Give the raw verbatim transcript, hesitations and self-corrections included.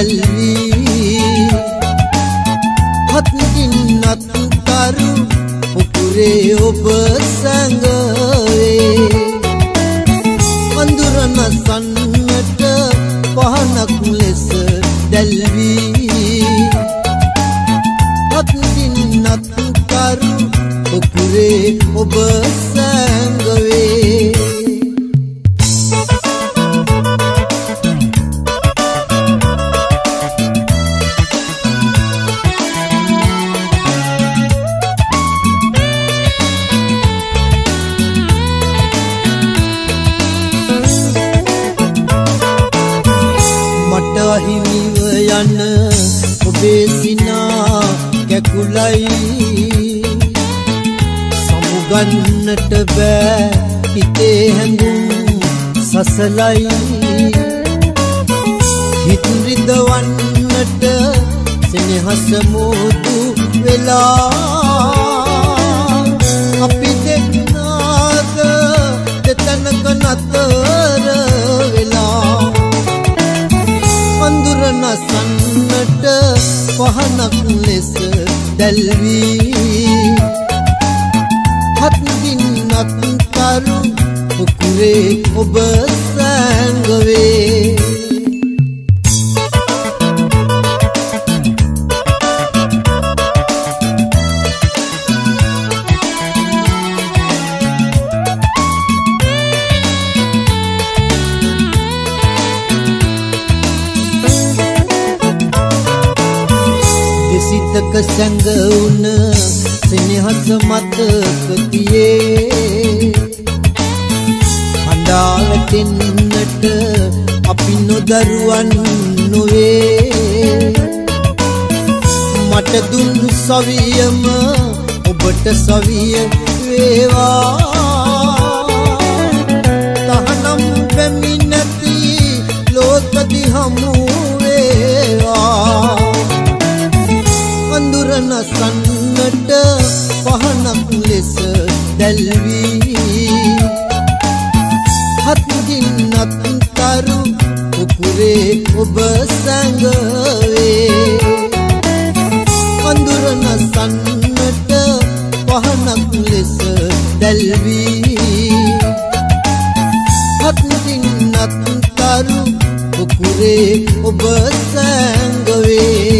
قلبي هتنين نتارو وكوري وبسانغوي أندورنا سنت بحنا كولس دلبي هتنين نتارو وكوري وبسانغوي සමුගන්නට බෑ හිතේ හැඟුම් සසලයි හිත රිදවන්නට සෙනෙහස මෝදු වෙලා අපි දෙන්නාද දෙතනක නතර වෙලා අඳුර නසන්නට පහනක් ලෙස دلبي هتنين نتارو بكري وبسانغوي සංග උන සෙනෙහස මතකතියේ අඬාවටින්නට අපි නොදරුවන් නොවේ මට දුන් සවියම ඔබට සවිය වේවා තහනම් පැමිණති ලෝක දිහමු වේවා أندورنا سنت فهنا كلس دلبي هتنين نتارو وكوري وبسانغوي أندورنا سنت فهنا كلس دلبي هتنين نتارو وكوري وبسانغوي